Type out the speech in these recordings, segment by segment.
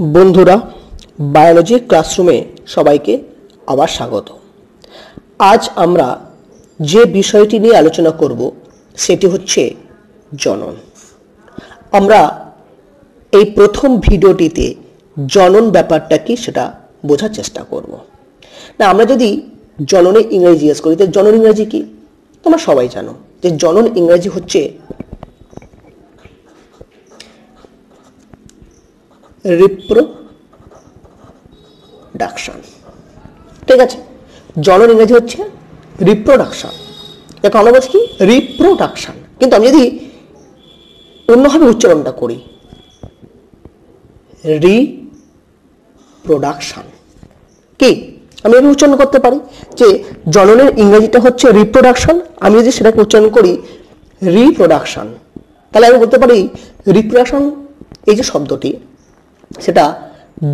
बंधुरा बायोलॉजी क्लासरूमे सबाइके आबार स्वागत। आज आमरा जे विषयटी निये आलोचना करब सेटी हच्छे जनन। आमरा एई प्रथम भिडियोटीते जनन ब्यापारटा कि सेटा बोझार चेष्टा करब। ना आमरा जदि जनने इंग्रेजी जिज्ञेस करी तो जनन इंग्रेजी कि तोमरा सबाई जानो जे जनन इंग्रेजी हच्छे रिप्रोडक्शन। ठीक है, जनन इंग्रेजी होच्छे रिप्रोडक्शन। देखो आमरा बोलছি কি रिप्रोडक्शन, কিন্তু আমি যদি অন্যভাবে উচ্চারণটা করি রিপ্রোডাকশন কি আমি এর উচ্চারণ করতে পারি যে জননের ইংরেজিটা হচ্ছে রিপ্রোডাকশন। আমি যদি সেটাকে উচ্চারণ করি রিপ্রোডাকশন তাহলে আমি বলতে পারি রিপ্রোডাকশন এই যে শব্দটি সেটা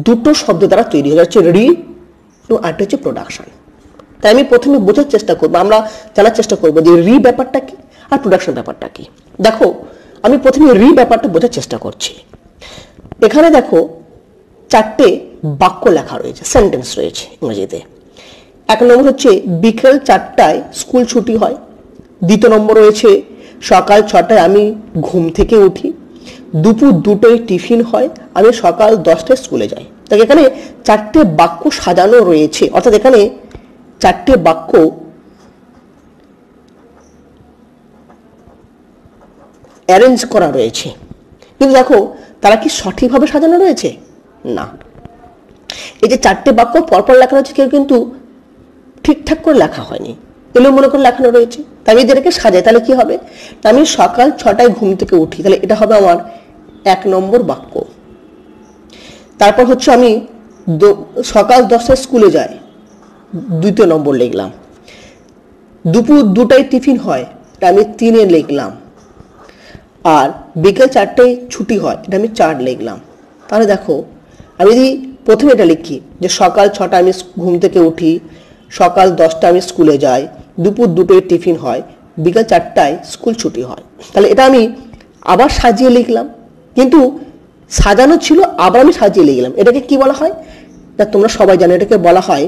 দুটো শব্দ দ্বারা তৈরি হয়, হচ্ছে রি এবং আরেকটা হচ্ছে প্রোডাকশন। তাই আমি প্রথমে বোঝার চেষ্টা করব, আমরা জানার চেষ্টা করব যে রি ব্যাপারটা কি আর প্রোডাকশন ব্যাপারটা কি। দেখো আমি প্রথমে রি ব্যাপারটা বোঝার চেষ্টা করছি। এখানে দেখো চারটে বাক্য লেখা রয়েছে, সেন্টেন্স রয়েছে ইংরেজিতে। এক নম্বর হচ্ছে বিকেল ৪টায় স্কুল ছুটি হয়। দ্বিতীয় নম্বর রয়েছে সকাল ৬টায় আমি ঘুম থেকে উঠি। দুপুর ২টায় টিফিন হয়। আমি সকাল ১০টায় স্কুলে যাই। তাই এখানে চারটে বাক্য সাজানো রয়েছে, অর্থাৎ এখানে চারটে বাক্য অ্যারেঞ্জ করা রয়েছে, কিন্তু দেখো তারা কি সঠিকভাবে সাজানো রয়েছে না। এই যে চারটে বাক্য পরপর লেখা রয়েছে কেউ কিন্তু ঠিকঠাক করে লেখা হয়নি, এলোমেলো করে লেখানো রয়েছে। তাই আমি এদেরকে সাজাই তাহলে কি হবে, আমি সকাল ৬টায় ঘুম থেকে উঠি, তাহলে এটা হবে আমার ১ নম্বর বাক্য। তারপর হচ্ছে আমি সকাল ১০টায় স্কুলে যাই, দ্বিতীয় নম্বর লিখলাম। দুপুর ২টায় টিফিন হয়, এটা আমি ৩-এ লিখলাম। আর বিকেল ৪টায় ছুটি হয়, এটা আমি ৪ লিখলাম। তাহলে দেখো আমি যদি প্রথমে এটা লিখি যে সকাল ৬টায় আমি ঘুম থেকে উঠি, সকাল ১০টায় আমি স্কুলে যাই, দুপুর ২টায় টিফিন হয়, বিকেল ৪টায় স্কুল ছুটি হয়, তাহলে এটা আমি আবার সাজিয়ে লিখলাম। কিন্তু সাজানো ছিল, আবার আমি সাজিয়ে লিখলাম। এটাকে কি বলা হয় না তোমরা সবাই জানো, এটাকে বলা হয়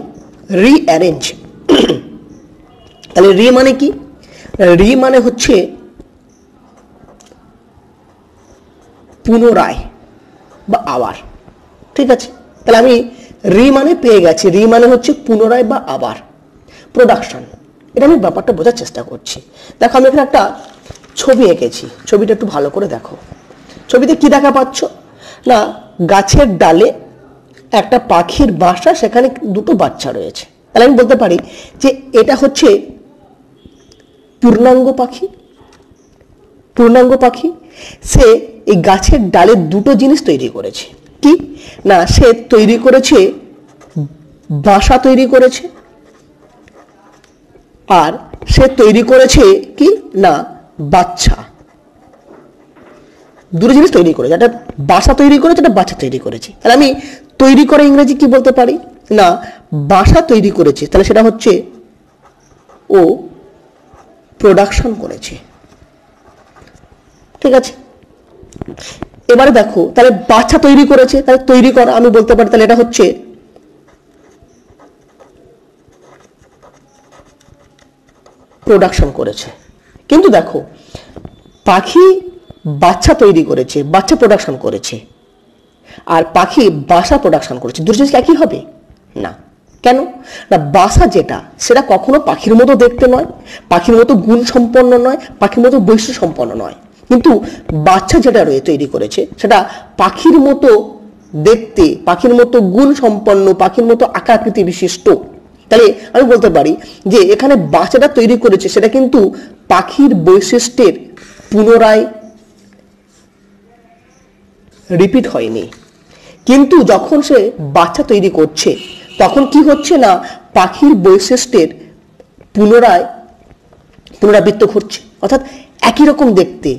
রিঅ্যারেঞ্জ। তাহলে রি মানে কি, রি মানে হচ্ছে পুনরায় বা আবার। ঠিক আছে, তাহলে আমি রি মানে পেয়ে গেছি, রি মানে হচ্ছে পুনরায় বা আবার। প্রোডাকশন, এটা আমি ব্যাপারটা বোঝার চেষ্টা করছি। দেখো আমি এখানে একটা ছবি এঁকেছি, ছবিটা একটু ভালো করে দেখো। ছবিতে কি দেখা পাচ্ছ না, গাছের ডালে একটা পাখির বাসা, সেখানে দুটো বাচ্চা রয়েছে। তাহলে আমি বলতে পারি যে এটা হচ্ছে পূর্ণাঙ্গ পাখি। পূর্ণাঙ্গ পাখি সে এই গাছের ডালে দুটো জিনিস তৈরি করেছে, কি না সে তৈরি করেছে বাসা তৈরি করেছে, আর সে তৈরি করেছে কি না বাচ্চা। দুটো জিনিস তৈরি করেছে, একটা বাসা তৈরি করেছে, একটা বাচ্চা তৈরি করেছে। তাহলে আমি তৈরি করে ইংরেজি কি বলতে পারি না বাসা তৈরি করেছে, তাহলে সেটা হচ্ছে ও প্রোডাকশন করেছে। ঠিক আছে, এবারে দেখো তাহলে বাচ্চা তৈরি করেছে, তাহলে তৈরি করা আমি বলতে পারি তাহলে এটা হচ্ছে প্রোডাকশন করেছে। কিন্তু দেখো পাখি বাচ্চা তৈরি করেছে, বাচ্চা প্রোডাকশন করেছে, আর পাখি বাসা প্রোডাকশন করেছে, দুটো জিনিস একই হবে না। কেন না বাসা যেটা সেটা কখনো পাখির মতো দেখতে নয়, পাখির মতো গুণ সম্পন্ন নয়, পাখির মতো বৈশিষ্ট্য সম্পন্ন নয়, কিন্তু বাচ্চা যেটা তৈরি করেছে সেটা পাখির মতো দেখতে, পাখির মতো গুণ সম্পন্ন, পাখির মতো আকাকৃতি বিশিষ্ট। তাহলে আমি বলতে পারি যে এখানে বাচ্চাটা তৈরি করেছে সেটা কিন্তু পাখির বৈশিষ্ট্যের পুনরায় রিপিট হয়নি, কিন্তু যখন সে বাচ্চা তৈরি করছে তখন কি হচ্ছে না পাখির বৈশিষ্ট্যের পুনরাবৃত্ত ঘটছে, অর্থাৎ একই রকম দেখতে,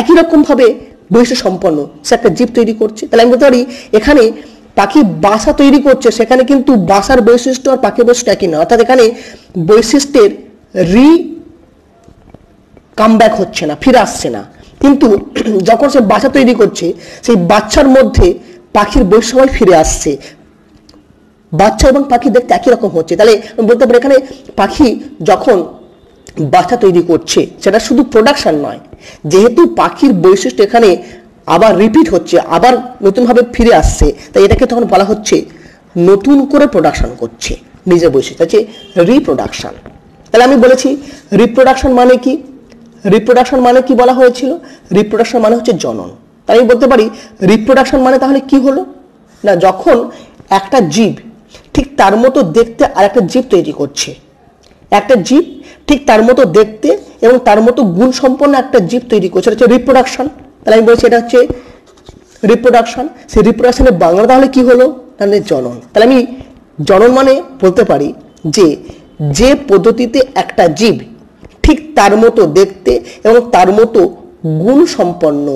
একই রকমভাবে বৈশিষ্ট্য সম্পন্ন সে একটা জীব তৈরি করছে। তাহলে আমি বলতে পারি এখানে পাখি বাসা তৈরি করছে, সেখানে কিন্তু বাসার বৈশিষ্ট্য আর পাখির বৈশিষ্ট্য একই না, অর্থাৎ এখানে বৈশিষ্ট্যের রি কামব্যাক হচ্ছে না, ফিরে আসছে না। কিন্তু যখন সে বাচ্চা তৈরি করছে সেই বাচ্চার মধ্যে পাখির বৈষম্য ফিরে আসছে। বাচ্চা এবং পাখি দেখতে একই রকম হচ্ছে। তাহলে বলতে পারি এখানে পাখি যখন বাচ্চা তৈরি করছে সেটা শুধু প্রোডাকশন নয়, যেহেতু পাখির বৈশিষ্ট্য এখানে আবার রিপিট হচ্ছে, আবার নতুনভাবে ফিরে আসছে, তাই এটাকে তখন বলা হচ্ছে নতুন করে প্রোডাকশন করছে নিজের বৈশিষ্ট্য, আছে রিপ্রোডাকশন। তাহলে আমি বলেছি রিপ্রোডাকশন মানে কি, রিপ্রোডাকশন মানে কি বলা হয়েছিল, রিপ্রোডাকশন মানে হচ্ছে জনন। তাই আমি বলতে পারি রিপ্রোডাকশন মানে তাহলে কি হলো না, যখন একটা জীব ঠিক তার মতো দেখতে আর একটা জীব তৈরি করছে, একটা জীব ঠিক তার মতো দেখতে এবং তার মতো গুণ সম্পন্ন একটা জীব তৈরি করছে, এটা হচ্ছে রিপ্রোডাকশন। তাহলে আমি বলছি এটা হচ্ছে রিপ্রোডাকশন। সেই রিপ্রোডাকশনের বাংলা তাহলে কি হলো, তাহলে জনন। তাহলে আমি জনন মানে বলতে পারি যে যে পদ্ধতিতে একটা জীব ঠিক তার মতো দেখতে এবং তার মতো গুণ সম্পন্ন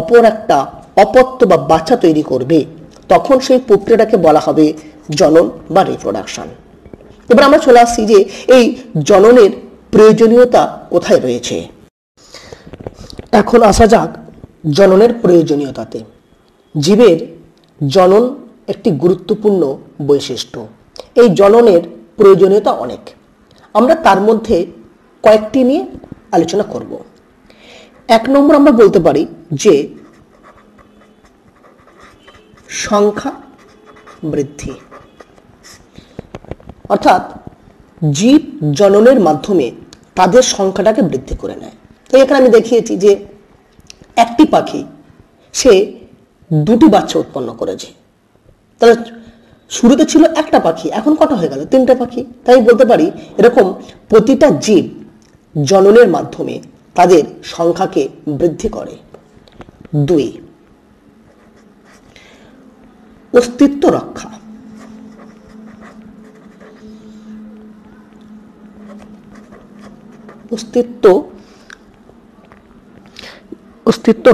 অপর একটা অপত্য বা বাচ্চা তৈরি করবে, তখন সেই প্রক্রিয়াটাকে বলা হবে জনন বা রিপ্রোডাকশন। এবার আমরা চলে আসছি যে এই জননের প্রয়োজনীয়তা কোথায় রয়েছে। এখন আসা যাক জননের প্রয়োজনীয়তাতে। জীবের জনন একটি গুরুত্বপূর্ণ বৈশিষ্ট্য। এই জননের প্রয়োজনীয়তা অনেক, আমরা তার মধ্যে কয়েকটি নিয়ে আলোচনা করব। এক নম্বর আমরা বলতে পারি যে সংখ্যা বৃদ্ধি, অর্থাৎ জীব জননের মাধ্যমে তাদের সংখ্যাটাকে বৃদ্ধি করে নেয়। তো এখানে আমি দেখিয়েছি যে একটি পাখি সে দুটি বাচ্চা উৎপন্ন করেছে, তাহলে শুরুতে ছিল একটা পাখি, এখন কটা হয়ে গেল, তিনটা পাখি। তাই বলতে পারি এরকম প্রতিটা জীব জননের মাধ্যমে তাদের সংখ্যাকে বৃদ্ধি করে। দুই, অস্তিত্ব রক্ষা। অস্তিত্ব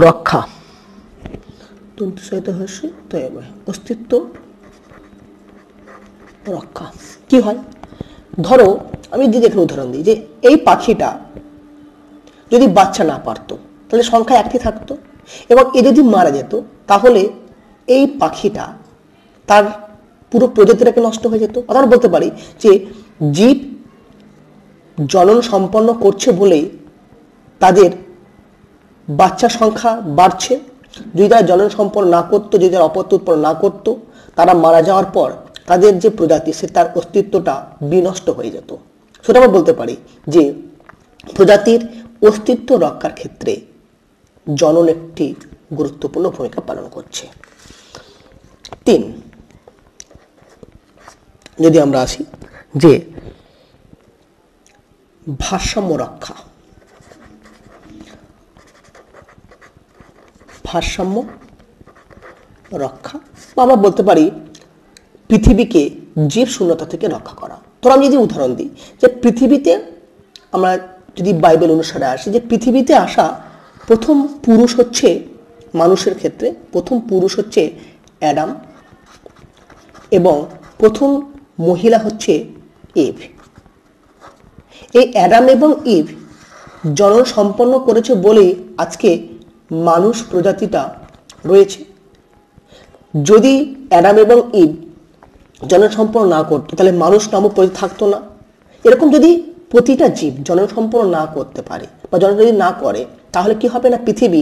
রক্ষা, অস্তিত্ব রক্ষা কি হয়, ধরো আমি যদি এখানে উদাহরণ দিই যে এই পাখিটা যদি বাচ্চা না পারতো তাহলে সংখ্যা একটি থাকতো, এবং এ যদি মারা যেত তাহলে এই পাখিটা তার পুরো প্রজাতিটাকে নষ্ট হয়ে যেত। অর্থাৎ বলতে পারি যে জীব জনন সম্পন্ন করছে বলেই তাদের বাচ্চা সংখ্যা বাড়ছে, যদি তারা জনন সম্পন্ন না করতো, যদি তারা অপত্য উৎপন্ন না করতো, তারা মারা যাওয়ার পর তাদের যে প্রজাতি সে তার অস্তিত্বটা বিনষ্ট হয়ে যেত। সেটা আমরা বলতে পারি যে প্রজাতির অস্তিত্ব রক্ষার ক্ষেত্রে জনন একটি গুরুত্বপূর্ণ ভূমিকা পালন করছে। তিন, যদি আমরা আসি যে ভারসাম্য রক্ষা, ভারসাম্য রক্ষা, বা আমরা বলতে পারি পৃথিবীকে জীব শূন্যতা থেকে রক্ষা করা। ধরো আমি যদি উদাহরণ দিই যে পৃথিবীতে, আমরা যদি বাইবেল অনুসারে আসি যে পৃথিবীতে আসা প্রথম পুরুষ হচ্ছে, মানুষের ক্ষেত্রে প্রথম পুরুষ হচ্ছে অ্যাডাম এবং প্রথম মহিলা হচ্ছে ইভ। এই অ্যাডাম এবং ইভ জনন সম্পন্ন করেছে বলেই আজকে মানুষ প্রজাতিটা রয়েছে। যদি অ্যাডাম এবং ইভ জনন সম্পন্ন না করতো তাহলে মানুষ নামক প্রজাতি থাকতো না। এরকম যদি প্রতিটা জীব জনন সম্পন্ন না করতে পারে বা জনন যদি না করে তাহলে কি হবে না, পৃথিবী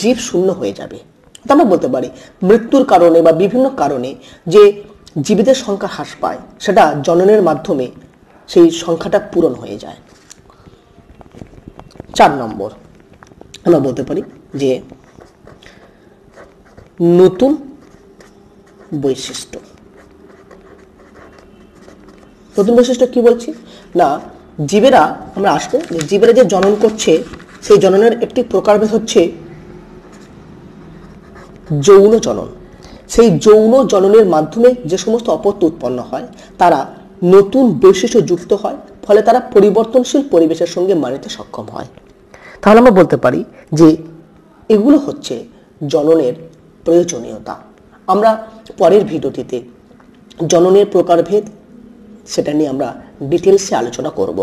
জীব শূন্য হয়ে যাবে। তা আমরা বলতে পারি মৃত্যুর কারণে বা বিভিন্ন কারণে যে জীবদের সংখ্যা হ্রাস পায় সেটা জননের মাধ্যমে সেই সংখ্যাটা পূরণ হয়ে যায়। চার নম্বর আমরা বলতে পারি যে নতুন বৈশিষ্ট্য। নতুন বৈশিষ্ট্য কি বলছি না, জীবেরা, আমরা আসবো যে জীবেরা যে জনন করছে সেই জননের একটি প্রকারভেদ হচ্ছে যৌন জনন। সেই যৌন জননের মাধ্যমে যে সমস্ত অপত্য উৎপন্ন হয় তারা নতুন বৈশিষ্ট্য যুক্ত হয়, ফলে তারা পরিবর্তনশীল পরিবেশের সঙ্গে মানিতে সক্ষম হয়। তাহলে আমরা বলতে পারি যে এগুলো হচ্ছে জননের প্রয়োজনীয়তা। আমরা পরের ভিডিওটিতে জননের প্রকারভেদ সেটা নিয়ে আমরা ডিটেলসে আলোচনা করব।